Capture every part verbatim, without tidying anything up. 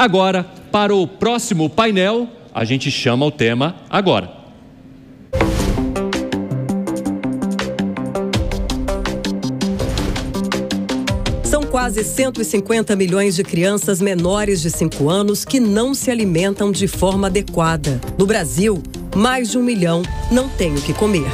Agora, para o próximo painel, a gente chama o tema agora. Quase cento e cinquenta milhões de crianças menores de cinco anos que não se alimentam de forma adequada. No Brasil, mais de um milhão não tem o que comer.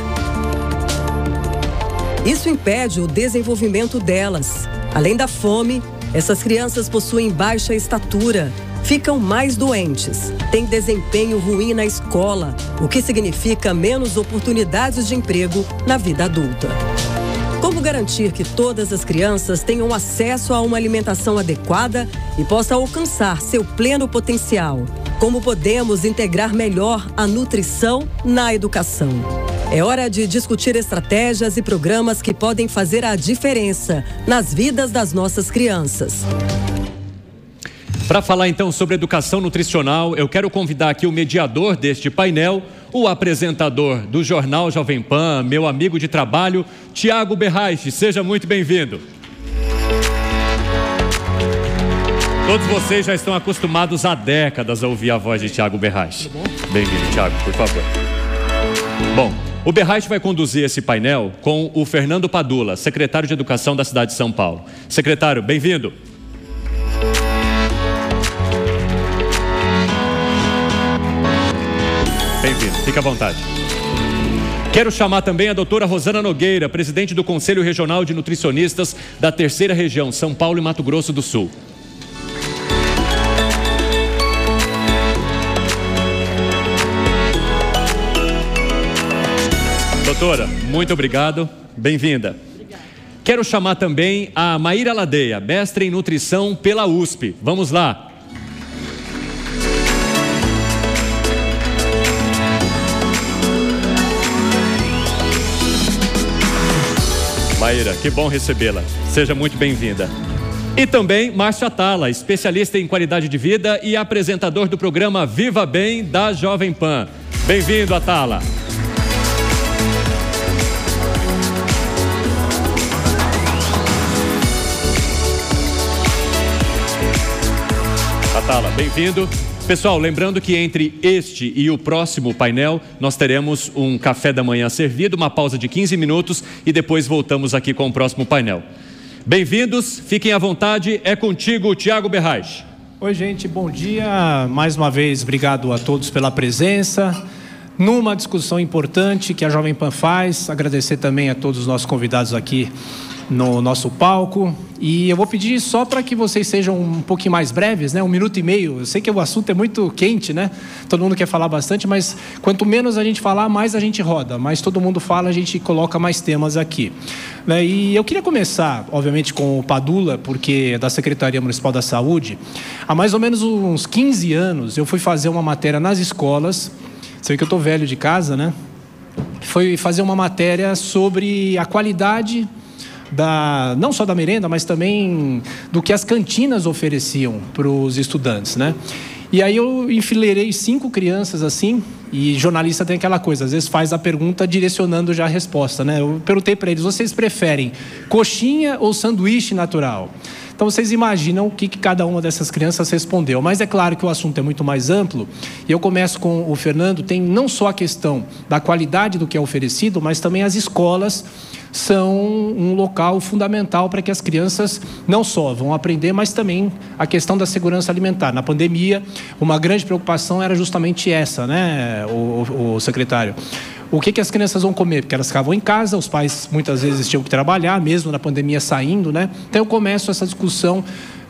Isso impede o desenvolvimento delas. Além da fome, essas crianças possuem baixa estatura, ficam mais doentes, têm desempenho ruim na escola, o que significa menos oportunidades de emprego na vida adulta. Como garantir que todas as crianças tenham acesso a uma alimentação adequada e possam alcançar seu pleno potencial? Como podemos integrar melhor a nutrição na educação? É hora de discutir estratégias e programas que podem fazer a diferença nas vidas das nossas crianças. Para falar então sobre educação nutricional, eu quero convidar aqui o mediador deste painel, o apresentador do Jornal Jovem Pan, meu amigo de trabalho, Tiago Berrai. Seja muito bem-vindo. Todos vocês já estão acostumados há décadas a ouvir a voz de Tiago Berrai. Bem-vindo, Tiago, por favor. Bom, o Berrai vai conduzir esse painel com o Fernando Padula, secretário de Educação da cidade de São Paulo. Secretário, bem-vindo. Bem-vindo, fique à vontade. Quero chamar também a doutora Rosana Nogueira, presidente do Conselho Regional de Nutricionistas da Terceira Região, São Paulo e Mato Grosso do Sul. Doutora, muito obrigado, bem-vinda. Quero chamar também a Maíra Ladeia, mestre em nutrição pela U S P. Vamos lá. Maíra, que bom recebê-la. Seja muito bem-vinda. E também Márcio Atala, especialista em qualidade de vida e apresentador do programa Viva Bem da Jovem Pan. Bem-vindo, Atala. Atala, bem-vindo. Pessoal, lembrando que entre este e o próximo painel, nós teremos um café da manhã servido, uma pausa de quinze minutos e depois voltamos aqui com o próximo painel. Bem-vindos, fiquem à vontade, é contigo, Tiago Berrai. Oi, gente, bom dia. Mais uma vez, obrigado a todos pela presença. Numa discussão importante que a Jovem Pan faz, agradecer também a todos os nossos convidados aqui no nosso palco, e eu vou pedir só para que vocês sejam um pouquinho mais breves, né? Um minuto e meio. Eu sei que o assunto é muito quente, né? Todo mundo quer falar bastante, mas quanto menos a gente falar, mais a gente roda, mais todo mundo fala, a gente coloca mais temas aqui. E eu queria começar, obviamente, com o Padula, porque é da Secretaria Municipal da Saúde. Há mais ou menos uns quinze anos eu fui fazer uma matéria nas escolas, sei que eu estou velho de casa, né? Fui fazer uma matéria sobre a qualidade da, não só da merenda, mas também do que as cantinas ofereciam para os estudantes, né? E aí eu enfileirei cinco crianças assim, e jornalista tem aquela coisa, às vezes faz a pergunta direcionando já a resposta, né? Eu perguntei para eles, vocês preferem coxinha ou sanduíche natural? Então vocês imaginam o que, que cada uma dessas crianças respondeu. Mas é claro que o assunto é muito mais amplo. E eu começo com o Fernando, tem não só a questão da qualidade do que é oferecido, mas também as escolas são um local fundamental para que as crianças não só vão aprender, mas também a questão da segurança alimentar. Na pandemia, uma grande preocupação era justamente essa, né, o, o secretário? O que, que as crianças vão comer? Porque elas ficavam em casa, os pais muitas vezes tinham que trabalhar, mesmo na pandemia saindo, né? Então eu começo essa discussão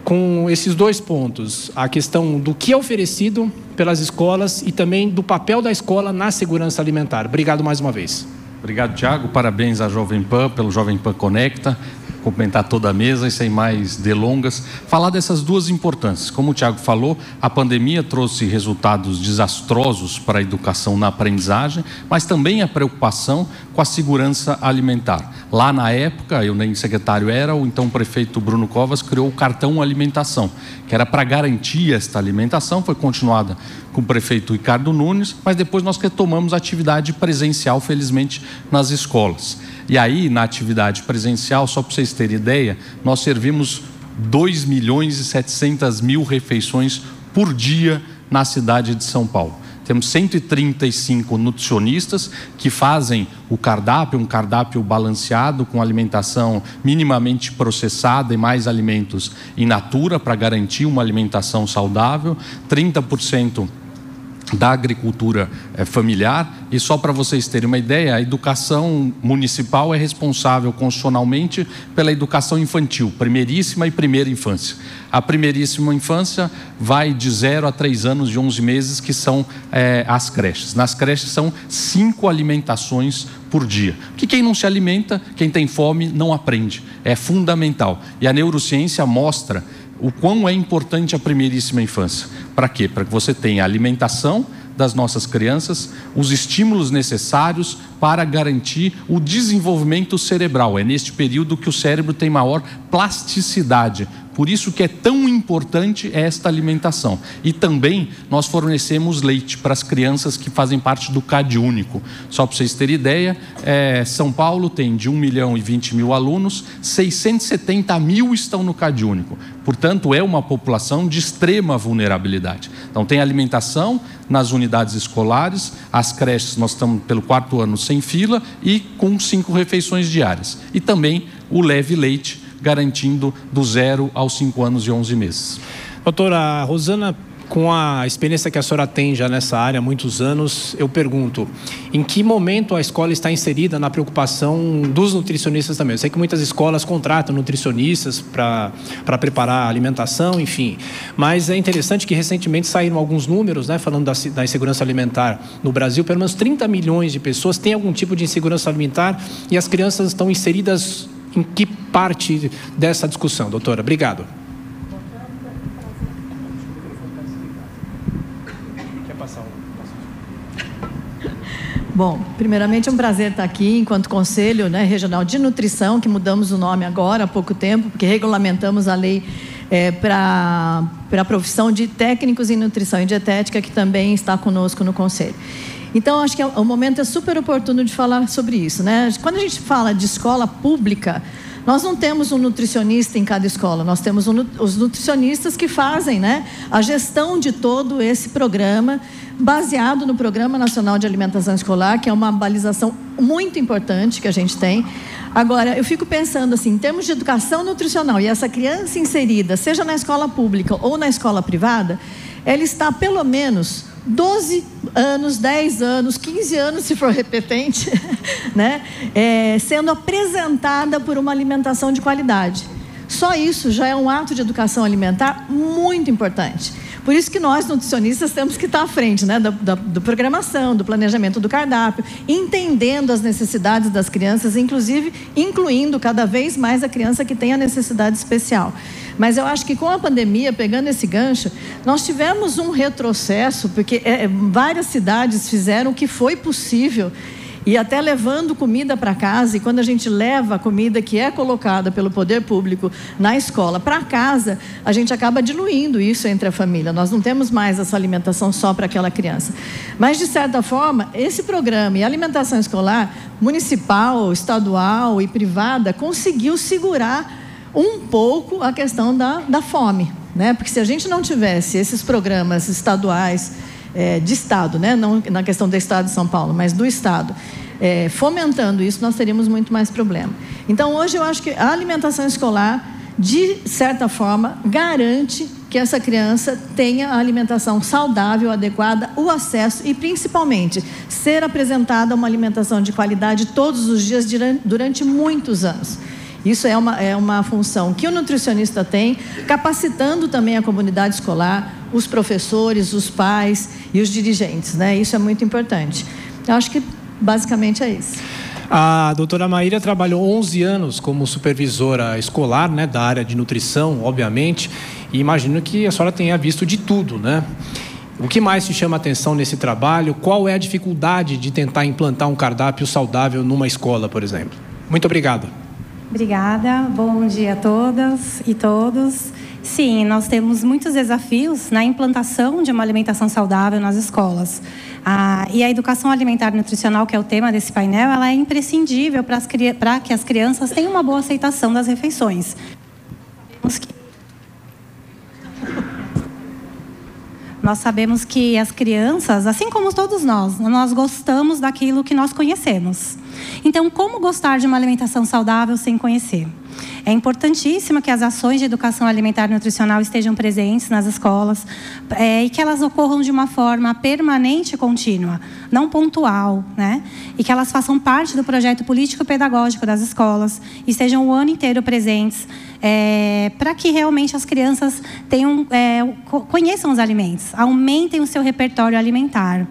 com esses dois pontos. A questão do que é oferecido pelas escolas e também do papel da escola na segurança alimentar. Obrigado mais uma vez. Obrigado, Tiago. Parabéns à Jovem Pan, pelo Jovem Pan Conecta. Cumprimentar toda a mesa e sem mais delongas, falar dessas duas importâncias. Como o Tiago falou, a pandemia trouxe resultados desastrosos para a educação na aprendizagem, mas também a preocupação com a segurança alimentar. Lá na época, eu nem secretário era, o então prefeito Bruno Covas criou o cartão alimentação, que era para garantir esta alimentação, foi continuada com o prefeito Ricardo Nunes, mas depois nós retomamos a atividade presencial, felizmente, nas escolas. E aí, na atividade presencial, só para vocês terem ideia, nós servimos dois milhões e setecentas mil refeições por dia na cidade de São Paulo. Temos cento e trinta e cinco nutricionistas que fazem o cardápio, um cardápio balanceado com alimentação minimamente processada e mais alimentos in natura para garantir uma alimentação saudável, trinta por cento da agricultura familiar. E só para vocês terem uma ideia, a educação municipal é responsável constitucionalmente pela educação infantil, primeiríssima e primeira infância. A primeiríssima infância vai de zero a três anos e onze meses, que são é, as creches. Nas creches são cinco alimentações por dia. Porque quem não se alimenta, quem tem fome, não aprende. É fundamental. E a neurociência mostra o quão é importante a primeiríssima infância. Para quê? Para que você tenha a alimentação das nossas crianças, os estímulos necessários para garantir o desenvolvimento cerebral. É neste período que o cérebro tem maior plasticidade. Por isso que é tão importante esta alimentação. E também nós fornecemos leite para as crianças que fazem parte do CadÚnico. Só para vocês terem ideia, é, São Paulo tem de um milhão e vinte mil alunos, seiscentos e setenta mil estão no CadÚnico. Portanto, é uma população de extrema vulnerabilidade. Então, tem alimentação nas unidades escolares, as creches nós estamos pelo quarto ano sem fila e com cinco refeições diárias. E também o leve leite, garantindo do zero aos cinco anos e onze meses. Doutora Rosana, com a experiência que a senhora tem já nessa área há muitos anos, eu pergunto, em que momento a escola está inserida na preocupação dos nutricionistas também? Eu sei que muitas escolas contratam nutricionistas para para preparar a alimentação, enfim. Mas é interessante que recentemente saíram alguns números, né, falando da, da insegurança alimentar no Brasil. Pelo menos trinta milhões de pessoas têm algum tipo de insegurança alimentar e as crianças estão inseridas em que parte dessa discussão, doutora? Obrigado. Bom, primeiramente é um prazer estar aqui enquanto Conselho, né, Regional de Nutrição, que mudamos o nome agora há pouco tempo, porque regulamentamos a lei é, para a profissão de técnicos em nutrição e dietética, que também está conosco no Conselho. Então, acho que o momento é super oportuno de falar sobre isso, né? Quando a gente fala de escola pública, nós não temos um nutricionista em cada escola, nós temos um, os nutricionistas que fazem, né, a gestão de todo esse programa, baseado no Programa Nacional de Alimentação Escolar, que é uma balização muito importante que a gente tem. Agora, eu fico pensando assim, em termos de educação nutricional, e essa criança inserida, seja na escola pública ou na escola privada, ela está pelo menos doze anos, dez anos, quinze anos, se for repetente, né? É, sendo apresentada por uma alimentação de qualidade. Só isso já é um ato de educação alimentar muito importante. Por isso que nós, nutricionistas, temos que estar à frente, né, da, da, da programação, do planejamento do cardápio, entendendo as necessidades das crianças, inclusive incluindo cada vez mais a criança que tem a necessidade especial. Mas eu acho que com a pandemia, pegando esse gancho, nós tivemos um retrocesso, porque é, várias cidades fizeram o que foi possível, e até levando comida para casa. E quando a gente leva a comida que é colocada pelo poder público na escola para casa, a gente acaba diluindo isso entre a família. Nós não temos mais essa alimentação só para aquela criança. Mas, de certa forma, esse programa e a alimentação escolar municipal, estadual e privada conseguiu segurar um pouco a questão da, da fome, né? Porque se a gente não tivesse esses programas estaduais, É, de Estado, né? Não na questão do Estado de São Paulo, mas do Estado, é, fomentando isso, nós teríamos muito mais problema. Então, hoje eu acho que a alimentação escolar, de certa forma, garante que essa criança tenha a alimentação saudável, adequada, o acesso e, principalmente, ser apresentada uma alimentação de qualidade todos os dias durante muitos anos. Isso é uma, é uma função que o nutricionista tem, capacitando também a comunidade escolar, os professores, os pais e os dirigentes, né? Isso é muito importante. Eu acho que basicamente é isso. A doutora Maíra trabalhou onze anos como supervisora escolar, né, da área de nutrição, obviamente, e imagino que a senhora tenha visto de tudo, né? O que mais te chama a atenção nesse trabalho? Qual é a dificuldade de tentar implantar um cardápio saudável numa escola, por exemplo? Muito obrigado. Obrigada, bom dia a todas e todos. Sim, nós temos muitos desafios na implantação de uma alimentação saudável nas escolas. Ah, e a educação alimentar e nutricional, que é o tema desse painel, ela é imprescindível para, as, para que as crianças tenham uma boa aceitação das refeições. Sabemos que Nós sabemos que as crianças, assim como todos nós, nós gostamos daquilo que nós conhecemos. Então, como gostar de uma alimentação saudável sem conhecer? É importantíssimo que as ações de educação alimentar e nutricional estejam presentes nas escolas é, e que elas ocorram de uma forma permanente e contínua, não pontual, né? E que elas façam parte do projeto político-pedagógico das escolas e estejam o ano inteiro presentes é, para que realmente as crianças tenham, é, conheçam os alimentos, aumentem o seu repertório alimentar.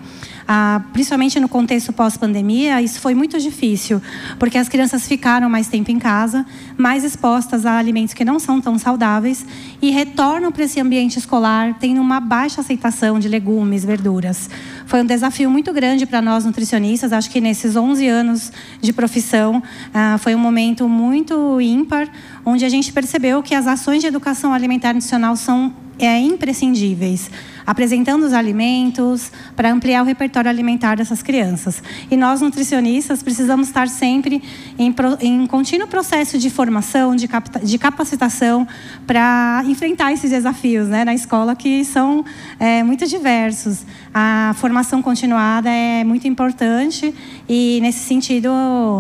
Ah, principalmente no contexto pós-pandemia, isso foi muito difícil, porque as crianças ficaram mais tempo em casa, mais expostas a alimentos que não são tão saudáveis e retornam para esse ambiente escolar tendo uma baixa aceitação de legumes, verduras. Foi um desafio muito grande para nós nutricionistas, acho que nesses onze anos de profissão, ah, foi um momento muito ímpar, onde a gente percebeu que as ações de educação alimentar e nutricional são é, imprescindíveis, apresentando os alimentos para ampliar o repertório alimentar dessas crianças. E nós, nutricionistas, precisamos estar sempre em, pro, em um contínuo processo de formação, de, capta, de capacitação para enfrentar esses desafios, né, na escola, que são é, muito diversos. A formação continuada é muito importante e, nesse sentido,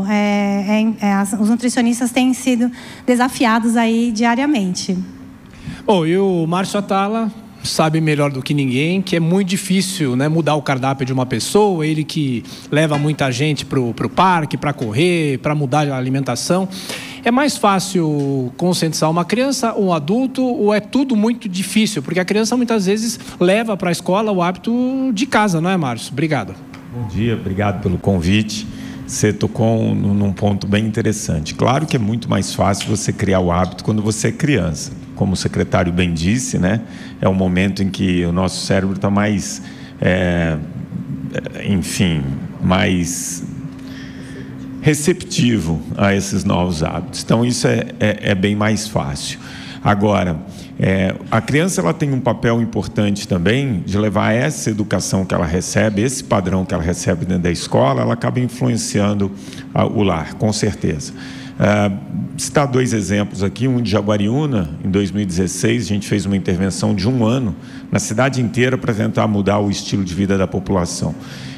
é, é, é, as, os nutricionistas têm sido desafiados aí diariamente. Bom, e o Márcio Atala sabe melhor do que ninguém que é muito difícil, né, mudar o cardápio de uma pessoa, ele que leva muita gente para o parque, para correr, para mudar a alimentação. É mais fácil conscientizar uma criança ou um adulto, ou é tudo muito difícil? Porque a criança muitas vezes leva para a escola o hábito de casa, não é, Márcio? Obrigado. Bom dia, obrigado pelo convite. Você tocou num ponto bem interessante. Claro que é muito mais fácil você criar o hábito quando você é criança. Como o secretário bem disse, né? É um momento em que o nosso cérebro está mais, é, enfim, mais receptivo a esses novos hábitos. Então, isso é, é, é bem mais fácil. Agora, é, a criança ela tem um papel importante também de levar essa educação que ela recebe, esse padrão que ela recebe dentro da escola, ela acaba influenciando a, o lar, com certeza. É, citar dois exemplos aqui, um de Jaguariúna, em dois mil e dezesseis, a gente fez uma intervenção de um ano na cidade inteira para tentar mudar o estilo de vida da população.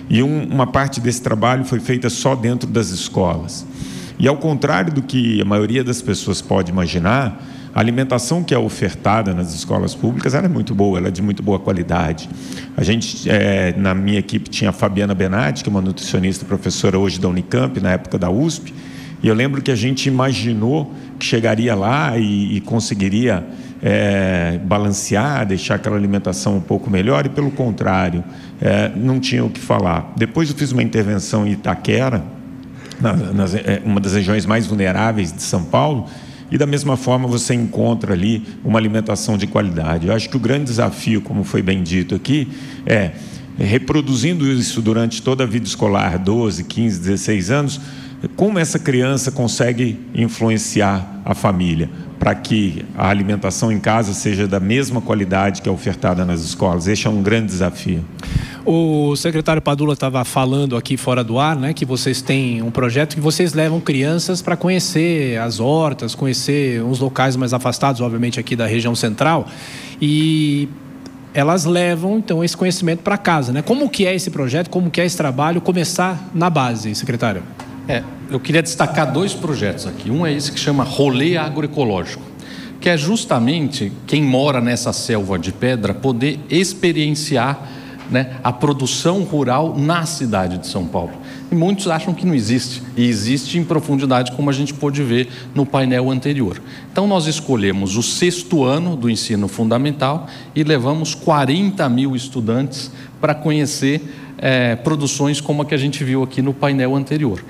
E um, uma parte desse trabalho foi feita só dentro das escolas. E ao contrário do que a maioria das pessoas pode imaginar, a alimentação que é ofertada nas escolas públicas, ela é muito boa, ela é de muito boa qualidade. A gente, é, na minha equipe, tinha a Fabiana Benatti, que é uma nutricionista, professora hoje da Unicamp, na época da U S P, e eu lembro que a gente imaginou que chegaria lá e, e conseguiria é, balancear, deixar aquela alimentação um pouco melhor, e pelo contrário, é, não tinha o que falar. Depois eu fiz uma intervenção em Itaquera, na, na, uma das regiões mais vulneráveis de São Paulo, e da mesma forma você encontra ali uma alimentação de qualidade. Eu acho que o grande desafio, como foi bem dito aqui, é, reproduzindo isso durante toda a vida escolar, doze, quinze, dezesseis anos, como essa criança consegue influenciar a família para que a alimentação em casa seja da mesma qualidade que é ofertada nas escolas. Este é um grande desafio. O secretário Padula estava falando aqui fora do ar, né, que vocês têm um projeto que vocês levam crianças para conhecer as hortas, conhecer uns locais mais afastados, obviamente aqui da região central, e elas levam, então, esse conhecimento para casa, né? Como que é esse projeto, como que é esse trabalho, começar na base, secretário? É, eu queria destacar dois projetos aqui. Um é esse que chama Rolê Agroecológico, que é justamente quem mora nessa selva de pedra poder experienciar, né, a produção rural na cidade de São Paulo. E muitos acham que não existe, e existe em profundidade, como a gente pôde ver no painel anterior. Então, nós escolhemos o sexto ano do ensino fundamental e levamos quarenta mil estudantes para conhecer é, produções como a que a gente viu aqui no painel anterior.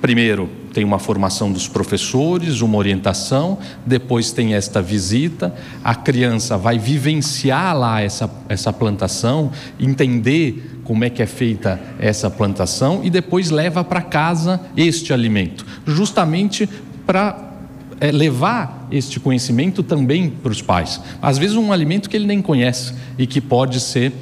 Primeiro, tem uma formação dos professores, uma orientação, depois tem esta visita, a criança vai vivenciar lá essa, essa plantação, entender como é que é feita essa plantação e depois leva para casa este alimento, justamente para é levar este conhecimento também para os pais. Às vezes um alimento que ele nem conhece e que pode ser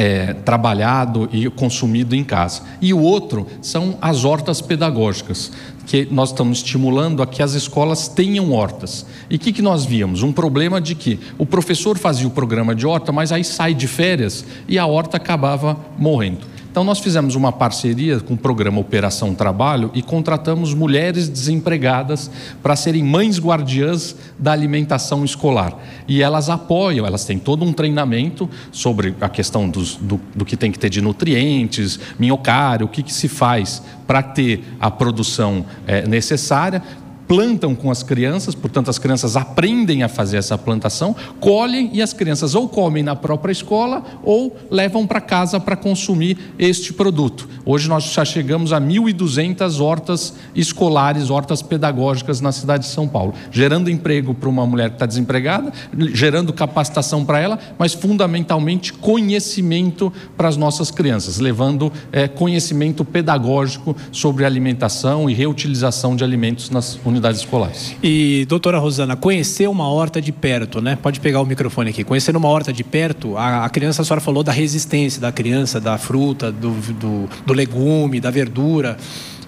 É, trabalhado e consumido em casa. E o outro são as hortas pedagógicas, que nós estamos estimulando a que as escolas tenham hortas. E o que, que nós víamos? Um problema de que o professor fazia o programa de horta, mas aí sai de férias e a horta acabava morrendo. Então, nós fizemos uma parceria com o programa Operação Trabalho e contratamos mulheres desempregadas para serem mães guardiãs da alimentação escolar. E elas apoiam, elas têm todo um treinamento sobre a questão dos, do, do que tem que ter de nutrientes, minhocário, o que, que se faz para ter a produção é, necessária. Plantam com as crianças, portanto, as crianças aprendem a fazer essa plantação, colhem e as crianças ou comem na própria escola ou levam para casa para consumir este produto. Hoje nós já chegamos a mil e duzentas hortas escolares, hortas pedagógicas na cidade de São Paulo, gerando emprego para uma mulher que está desempregada, gerando capacitação para ela, mas fundamentalmente conhecimento para as nossas crianças, levando é, conhecimento pedagógico sobre alimentação e reutilização de alimentos nas universidades. Unidades escolares. E, doutora Rosana, conhecer uma horta de perto, né? Pode pegar o microfone aqui. Conhecer uma horta de perto, a, a criança, a senhora falou da resistência da criança, da fruta, do, do, do legume, da verdura.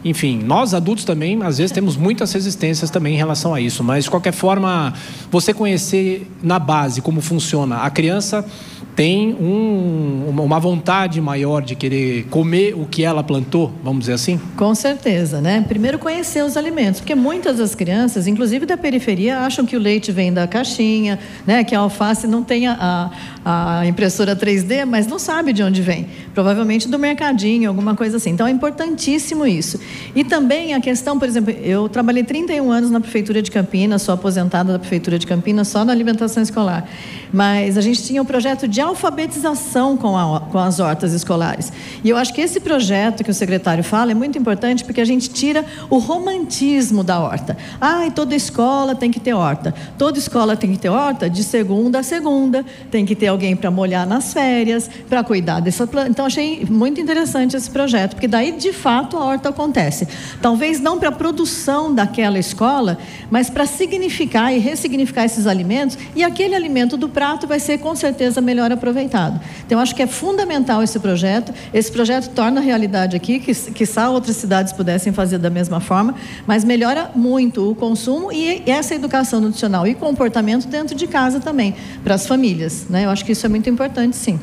Enfim, nós adultos também, às vezes, temos muitas resistências também em relação a isso. Mas, de qualquer forma, você conhecer na base como funciona, a criança tem um, uma vontade maior de querer comer o que ela plantou, vamos dizer assim? Com certeza, né? Primeiro, conhecer os alimentos, porque muitas das crianças, inclusive da periferia, acham que o leite vem da caixinha, né? Que a alface não tem a, a impressora três D, mas não sabe de onde vem. Provavelmente do mercadinho, alguma coisa assim. Então, é importantíssimo isso. E também a questão, por exemplo, eu trabalhei trinta e um anos na Prefeitura de Campinas, sou aposentada da Prefeitura de Campinas, só na alimentação escolar. Mas a gente tinha um projeto de alfabetização com, a, com as hortas escolares. E eu acho que esse projeto que o secretário fala é muito importante porque a gente tira o romantismo da horta. Ah, e toda escola tem que ter horta. Toda escola tem que ter horta de segunda a segunda, tem que ter alguém para molhar nas férias, para cuidar dessa planta. Então, achei muito interessante esse projeto, porque daí, de fato, a horta acontece. Acontece. Talvez não para a produção daquela escola, mas para significar e ressignificar esses alimentos, e aquele alimento do prato vai ser com certeza melhor aproveitado. Então, eu acho que é fundamental esse projeto. Esse projeto torna a realidade aqui, que quiçá outras cidades pudessem fazer da mesma forma, mas melhora muito o consumo e essa educação nutricional e comportamento dentro de casa também, para as famílias, né? Eu acho que isso é muito importante, sim.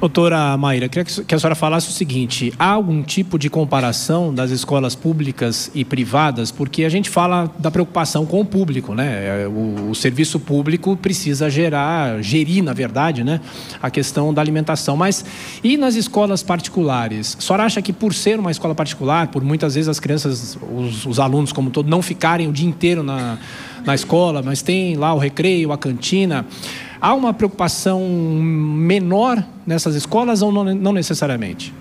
Doutora Maíra, queria que a senhora falasse o seguinte, há algum tipo de comparação das escolas públicas e privadas? Porque a gente fala da preocupação com o público, né? O, o serviço público precisa gerar, gerir, na verdade, né? A questão da alimentação. Mas e nas escolas particulares? A senhora acha que por ser uma escola particular, por muitas vezes as crianças, os, os alunos como todo, não ficarem o dia inteiro na, na escola, mas tem lá o recreio, a cantina... Há uma preocupação menor nessas escolas ou não, não necessariamente?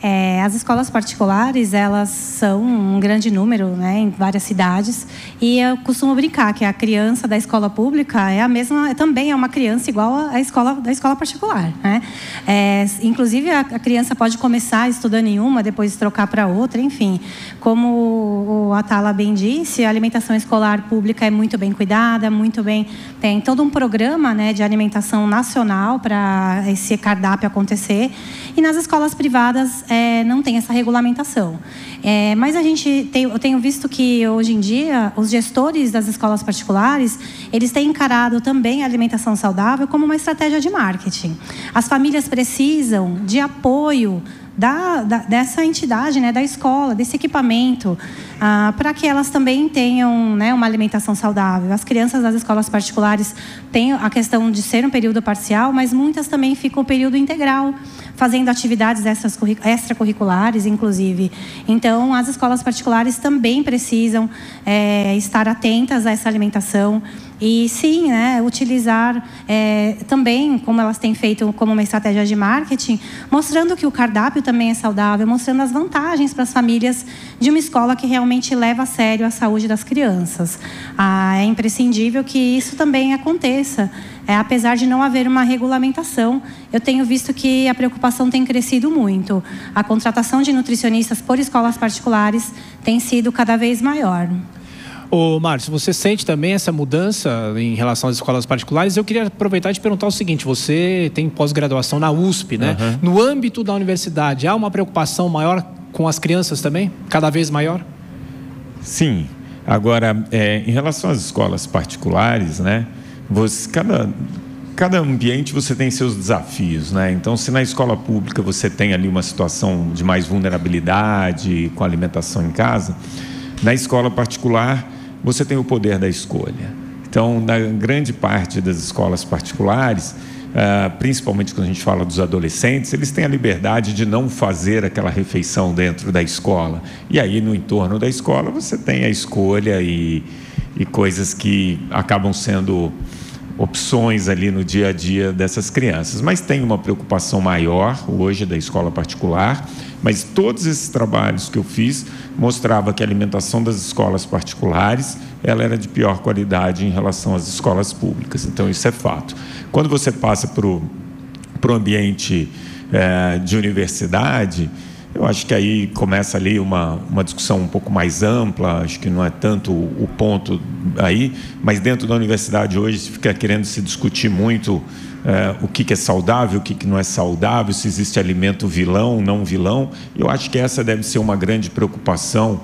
É, as escolas particulares, elas são um grande número, né, em várias cidades. E eu costumo brincar que a criança da escola pública é a mesma, também é uma criança igual à escola, da escola particular, né? É, inclusive, a, a criança pode começar estudando em uma, depois trocar para outra, enfim. Como o Atala bem disse, a alimentação escolar pública é muito bem cuidada, muito bem... Tem todo um programa, né, de alimentação nacional para esse cardápio acontecer. E nas escolas privadas... É, não tem essa regulamentação. É, mas a gente tem, eu tenho visto que hoje em dia os gestores das escolas particulares, eles têm encarado também a alimentação saudável como uma estratégia de marketing. As famílias precisam de apoio Da, da, dessa entidade, né, da escola, desse equipamento, ah, para que elas também tenham, né, uma alimentação saudável. As crianças das escolas particulares têm a questão de ser um período parcial, mas muitas também ficam um período integral, fazendo atividades extracurriculares, inclusive. Então, as escolas particulares também precisam é, estar atentas a essa alimentação. E sim, né, utilizar é, também, como elas têm feito como uma estratégia de marketing, mostrando que o cardápio também é saudável, mostrando as vantagens para as famílias de uma escola que realmente leva a sério a saúde das crianças. Ah, é imprescindível que isso também aconteça. É, apesar de não haver uma regulamentação, eu tenho visto que a preocupação tem crescido muito. A contratação de nutricionistas por escolas particulares tem sido cada vez maior. Ô, Márcio, você sente também essa mudança em relação às escolas particulares? Eu queria aproveitar e te perguntar o seguinte, você tem pós-graduação na U S P, né? Uhum. No âmbito da universidade, há uma preocupação maior com as crianças também? Cada vez maior? Sim. Agora, é, em relação às escolas particulares, né? Você, cada, cada ambiente você tem seus desafios, né? Então, se na escola pública você tem ali uma situação de mais vulnerabilidade, com alimentação em casa, na escola particular você tem o poder da escolha. Então, na grande parte das escolas particulares, ah, principalmente quando a gente fala dos adolescentes, eles têm a liberdade de não fazer aquela refeição dentro da escola. E aí, no entorno da escola, você tem a escolha e, e coisas que acabam sendo opções ali no dia a dia dessas crianças. Mas tem uma preocupação maior hoje da escola particular, mas todos esses trabalhos que eu fiz mostrava que a alimentação das escolas particulares, ela era de pior qualidade em relação às escolas públicas. Então, isso é fato. Quando você passa para o ambiente é, de universidade, eu acho que aí começa ali uma, uma discussão um pouco mais ampla, acho que não é tanto o ponto aí, mas dentro da universidade hoje se fica querendo se discutir muito é, o que, que é saudável, o que, que não é saudável, se existe alimento vilão, não vilão. Eu acho que essa deve ser uma grande preocupação,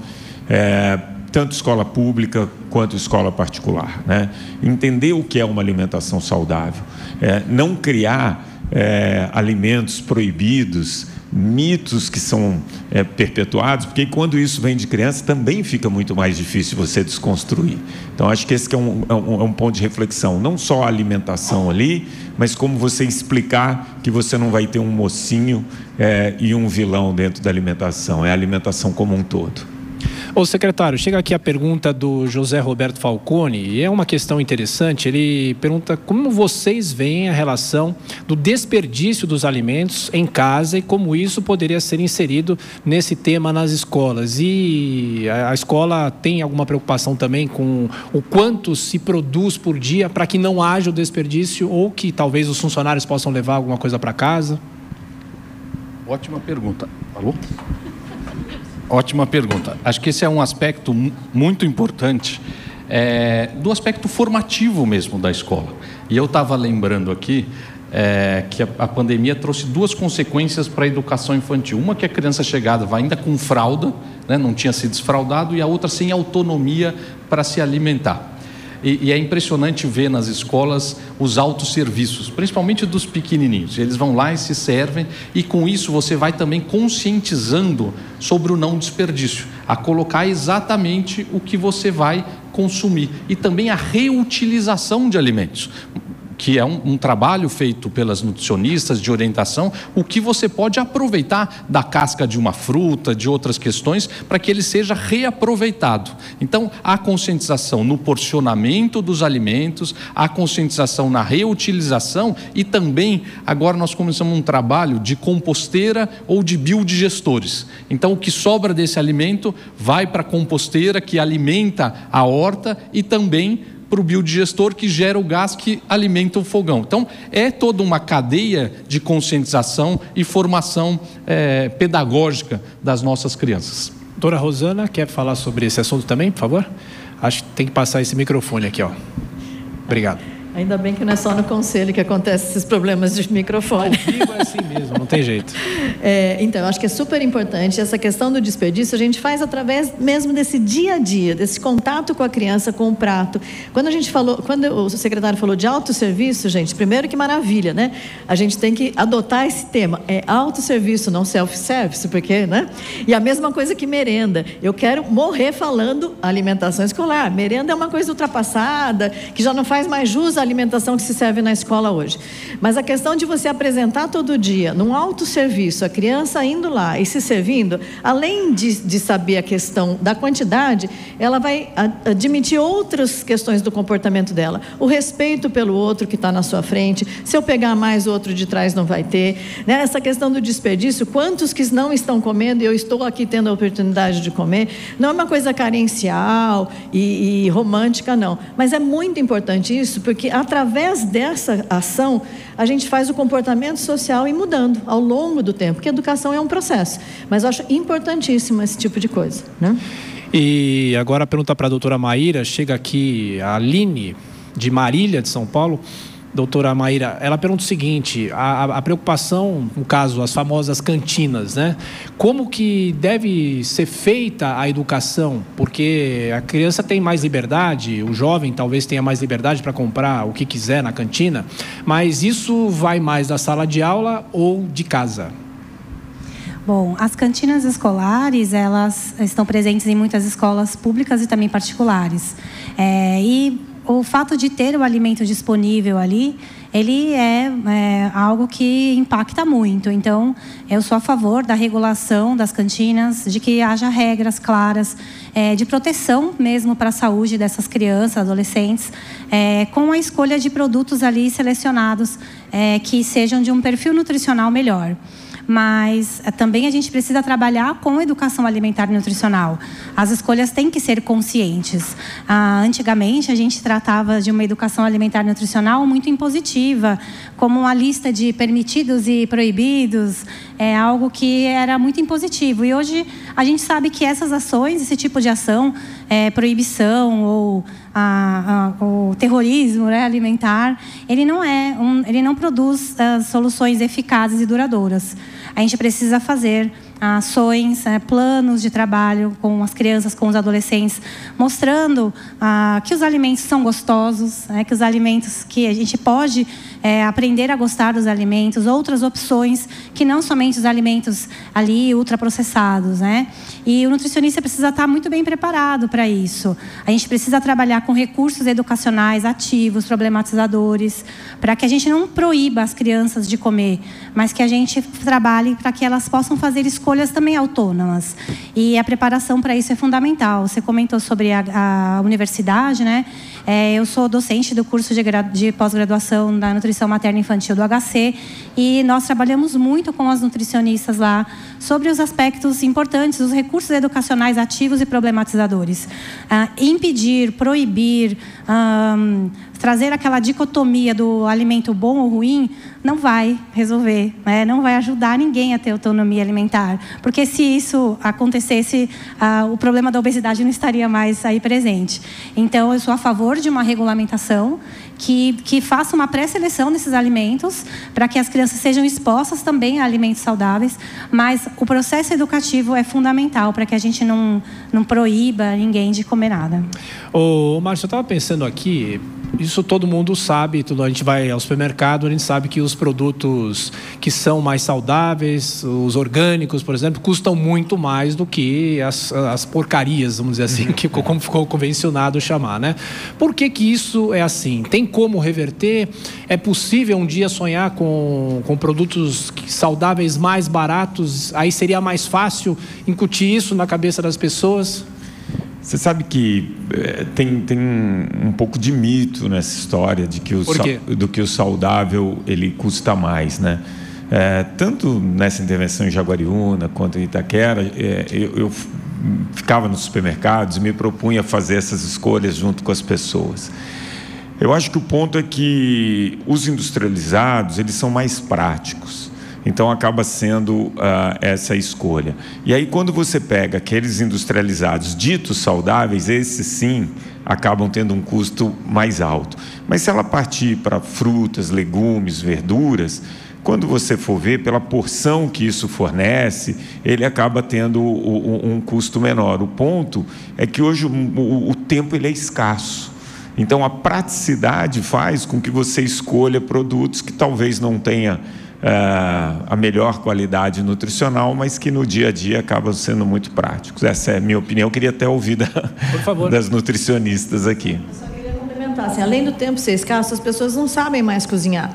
é, tanto escola pública quanto escola particular, né? Entender o que é uma alimentação saudável, é, não criar é, alimentos proibidos, mitos que são é, perpetuados, porque quando isso vem de criança também fica muito mais difícil você desconstruir. Então, acho que esse que é, um, é, um, é um ponto de reflexão, não só a alimentação ali, mas como você explicar que você não vai ter um mocinho é, e um vilão dentro da alimentação, é a alimentação como um todo. Ô, secretário, chega aqui a pergunta do José Roberto Falcone, e é uma questão interessante. Ele pergunta como vocês veem a relação do desperdício dos alimentos em casa e como isso poderia ser inserido nesse tema nas escolas. E a escola tem alguma preocupação também com o quanto se produz por dia para que não haja o desperdício ou que talvez os funcionários possam levar alguma coisa para casa? Ótima pergunta. Alô? Ótima pergunta. Acho que esse é um aspecto muito importante, é, do aspecto formativo mesmo da escola. E eu estava lembrando aqui é, que a, a pandemia trouxe duas consequências para a educação infantil. Uma que a criança chegava ainda com fralda, né, não tinha se desfraldado, e a outra sem autonomia para se alimentar. E, e é impressionante ver nas escolas os autosserviços, principalmente dos pequenininhos. Eles vão lá e se servem, e com isso você vai também conscientizando sobre o não desperdício, a colocar exatamente o que você vai consumir. E também a reutilização de alimentos, que é um, um trabalho feito pelas nutricionistas de orientação, o que você pode aproveitar da casca de uma fruta, de outras questões, para que ele seja reaproveitado. Então, a conscientização no porcionamento dos alimentos, a conscientização na reutilização e também, agora nós começamos um trabalho de composteira ou de biodigestores. Então, o que sobra desse alimento vai para a composteira, que alimenta a horta, e também para o biodigestor, que gera o gás que alimenta o fogão. Então, é toda uma cadeia de conscientização e formação é, pedagógica das nossas crianças. Doutora Rosana, quer falar sobre esse assunto também, por favor? Acho que tem que passar esse microfone aqui, ó. Obrigado. Ainda bem que não é só no Conselho que acontecem esses problemas de microfone. Ao vivo é assim mesmo, não tem jeito. É, então, acho que é super importante essa questão do desperdício. A gente faz através mesmo desse dia a dia, desse contato com a criança, com o prato. Quando a gente falou, quando o secretário falou de autosserviço, gente, primeiro que maravilha, né? A gente tem que adotar esse tema. É autosserviço, não self-service, porque, né? E a mesma coisa que merenda. Eu quero morrer falando alimentação escolar. Merenda é uma coisa ultrapassada, que já não faz mais jus a alimentação que se serve na escola hoje. Mas a questão de você apresentar todo dia, num autosserviço, a criança indo lá e se servindo, além de, de saber a questão da quantidade, ela vai admitir outras questões do comportamento dela. O respeito pelo outro que está na sua frente, se eu pegar mais, o outro de trás não vai ter. Né? Essa questão do desperdício, quantos que não estão comendo e eu estou aqui tendo a oportunidade de comer, não é uma coisa carencial e, e romântica, não. Mas é muito importante isso, porque através dessa ação a gente faz o comportamento social ir mudando ao longo do tempo, porque a educação é um processo, mas eu acho importantíssimo esse tipo de coisa, né? E agora a pergunta para a doutora Maíra, chega aqui a Aline, de Marília, de São Paulo. Doutora Maíra, ela pergunta o seguinte, a, a preocupação, no caso, as famosas cantinas, né? Como que deve ser feita a educação? Porque a criança tem mais liberdade, o jovem talvez tenha mais liberdade para comprar o que quiser na cantina, mas isso vai mais da sala de aula ou de casa? Bom, as cantinas escolares, elas estão presentes em muitas escolas públicas e também particulares. É, e... O fato de ter o alimento disponível ali, ele é, é algo que impacta muito. Então, eu sou a favor da regulação das cantinas, de que haja regras claras, é, de proteção mesmo para a saúde dessas crianças, adolescentes, é, com a escolha de produtos ali selecionados, é, que sejam de um perfil nutricional melhor. Mas também a gente precisa trabalhar com educação alimentar e nutricional. As escolhas têm que ser conscientes. Ah, antigamente, a gente tratava de uma educação alimentar e nutricional muito impositiva, como uma lista de permitidos e proibidos, é algo que era muito impositivo. E hoje, a gente sabe que essas ações, esse tipo de ação, é, proibição ou... A, a, o terrorismo, né, alimentar, ele não, é um, ele não produz uh, soluções eficazes e duradouras. A gente precisa fazer ações, uh, planos de trabalho com as crianças, com os adolescentes, mostrando uh, que os alimentos são gostosos, né, que os alimentos, que a gente pode uh, aprender a gostar dos alimentos, outras opções que não somente os alimentos ali ultraprocessados, né? E o nutricionista precisa estar muito bem preparado para isso. A gente precisa trabalhar com recursos educacionais ativos, problematizadores, para que a gente não proíba as crianças de comer, mas que a gente trabalhe para que elas possam fazer escolhas também autônomas. E a preparação para isso é fundamental. Você comentou sobre a, a universidade, né? É, eu sou docente do curso de, de pós-graduação da nutrição materna e infantil do H C e nós trabalhamos muito com as nutricionistas lá sobre os aspectos importantes, os recursos educacionais ativos e problematizadores. Ah, impedir, proibir, um, trazer aquela dicotomia do alimento bom ou ruim não vai resolver, né? Não vai ajudar ninguém a ter autonomia alimentar. Porque se isso acontecesse, ah, o problema da obesidade não estaria mais aí presente. Então, eu sou a favor de uma regulamentação que, que faça uma pré-seleção desses alimentos para que as crianças sejam expostas também a alimentos saudáveis, mas o processo educativo é fundamental para que a gente não, não proíba ninguém de comer nada. Ô, Márcio, eu estava pensando aqui, isso todo mundo sabe, tudo, a gente vai ao supermercado, a gente sabe que os produtos que são mais saudáveis, os orgânicos, por exemplo, custam muito mais do que as, as porcarias, vamos dizer assim, que, como ficou convencionado chamar, né? Por que que isso é assim? Tem como reverter? É possível um dia sonhar com, com produtos saudáveis mais baratos? Aí seria mais fácil incutir isso na cabeça das pessoas? Você sabe que é, tem, tem um pouco de mito nessa história de que o, Por quê? do que o saudável ele custa mais, né? É, tanto nessa intervenção em Jaguariúna quanto em Itaquera, é, eu, eu ficava nos supermercados e me propunha fazer essas escolhas junto com as pessoas. Eu acho que o ponto é que os industrializados, eles são mais práticos. Então, acaba sendo uh, essa escolha. E aí, quando você pega aqueles industrializados ditos saudáveis, esses sim acabam tendo um custo mais alto. Mas se ela partir para frutas, legumes, verduras, quando você for ver, pela porção que isso fornece, ele acaba tendo um custo menor. O ponto é que hoje o tempo ele é escasso. Então, a praticidade faz com que você escolha produtos que talvez não tenha Uh, a melhor qualidade nutricional, mas que no dia a dia acabam sendo muito práticos. Essa é a minha opinião. Eu queria até ouvir da, Por favor. das nutricionistas aqui. Eu só queria complementar. Assim, além do tempo ser escasso, as pessoas não sabem mais cozinhar,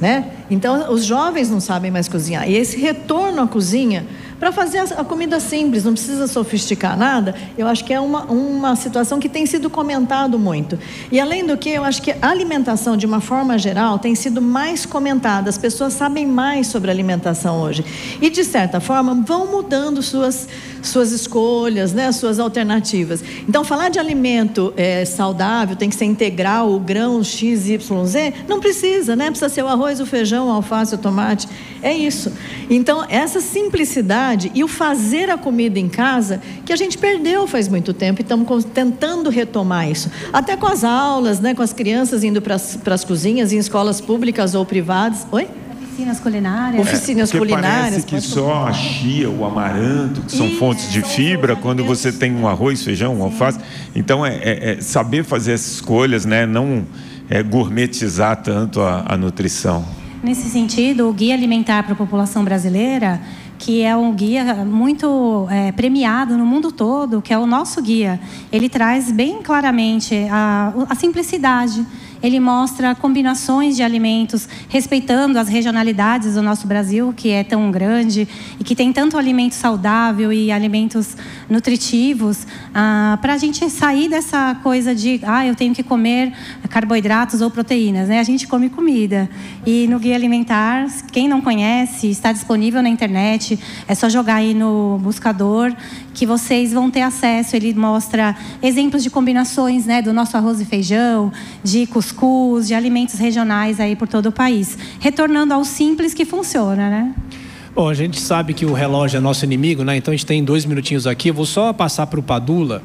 né? Então, os jovens não sabem mais cozinhar. E esse retorno à cozinha, para fazer a comida simples, não precisa sofisticar nada, eu acho que é uma, uma situação que tem sido comentado muito. E, além do que, eu acho que a alimentação, de uma forma geral, tem sido mais comentada. As pessoas sabem mais sobre a alimentação hoje. E, de certa forma, vão mudando suas, suas escolhas, né? Suas alternativas. Então, falar de alimento é, saudável, tem que ser integral, o grão X, Y, Z, não precisa, né? Precisa ser o arroz, o feijão, o alface, o tomate. É isso. Então, essa simplicidade comunidade e o fazer a comida em casa, que a gente perdeu faz muito tempo e estamos tentando retomar isso. Até com as aulas, né, com as crianças indo para as cozinhas em escolas públicas ou privadas. Oi? Oficinas culinárias. Oficinas é, culinárias. Parece que só a chia, o amaranto, que são isso, fontes de fibra, quando você tem um arroz, feijão, um alface. Então, é, é, é saber fazer essas escolhas, né? Não é, gourmetizar tanto a, a nutrição. Nesse sentido, o Guia Alimentar para a População Brasileira, que é um guia muito é, premiado no mundo todo, que é o nosso guia, ele traz bem claramente a, a simplicidade. Ele mostra combinações de alimentos, respeitando as regionalidades do nosso Brasil, que é tão grande e que tem tanto alimento saudável e alimentos nutritivos, ah, para a gente sair dessa coisa de, ah, eu tenho que comer carboidratos ou proteínas, né? A gente come comida. E no Guia Alimentar, quem não conhece, está disponível na internet, é só jogar aí no buscador, que vocês vão ter acesso. Ele mostra exemplos de combinações, né, do nosso arroz e feijão, de cuscuz, de alimentos regionais aí por todo o país. Retornando ao simples que funciona, né? Bom, a gente sabe que o relógio é nosso inimigo, né? Então a gente tem dois minutinhos aqui. Eu vou só passar para o Padula,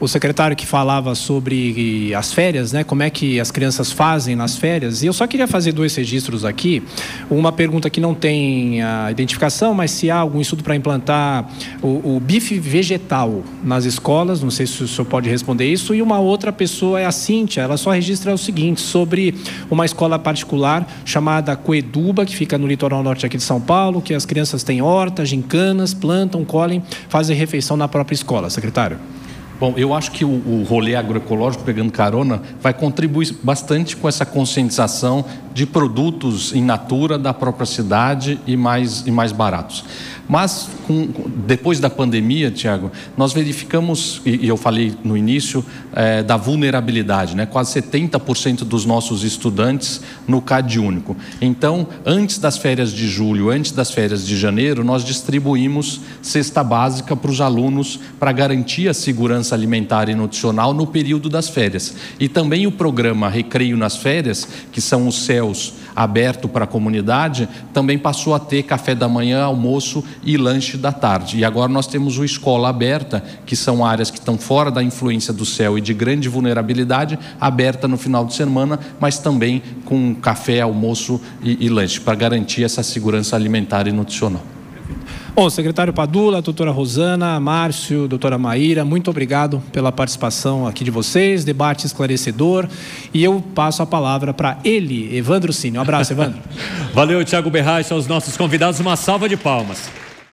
o secretário que falava sobre as férias, né? Como é que as crianças fazem nas férias. E eu só queria fazer dois registros aqui. Uma pergunta que não tem a identificação, mas se há algum estudo para implantar o, o bife vegetal nas escolas, não sei se o senhor pode responder isso. E uma outra pessoa é a Cíntia, ela só registra o seguinte, sobre uma escola particular chamada Coeduba, que fica no litoral norte aqui de São Paulo, que as crianças têm hortas, gincanas, plantam, colhem, fazem refeição na própria escola. Secretário? Bom, eu acho que o, o rolê agroecológico, pegando carona, vai contribuir bastante com essa conscientização de produtos in natura da própria cidade e mais, e mais baratos. Mas, com, depois da pandemia, Tiago, nós verificamos, e, e eu falei no início, é, da vulnerabilidade, né? Quase setenta por cento dos nossos estudantes no CadÚnico. Então, antes das férias de julho, antes das férias de janeiro, nós distribuímos cesta básica para os alunos para garantir a segurança alimentar e nutricional no período das férias. E também o programa Recreio nas Férias, que são os C E Os abertos para a comunidade, também passou a ter café da manhã, almoço e lanche da tarde. E agora nós temos o Escola Aberta, que são áreas que estão fora da influência do C E O e de grande vulnerabilidade, aberta no final de semana, mas também com café, almoço e, e lanche, para garantir essa segurança alimentar e nutricional. Bom, secretário Padula, doutora Rosana, Márcio, doutora Maíra, muito obrigado pela participação aqui de vocês, debate esclarecedor, e eu passo a palavra para ele, Evandro Cine. Um abraço, Evandro. Valeu, Tiago Berrai, aos nossos convidados, uma salva de palmas.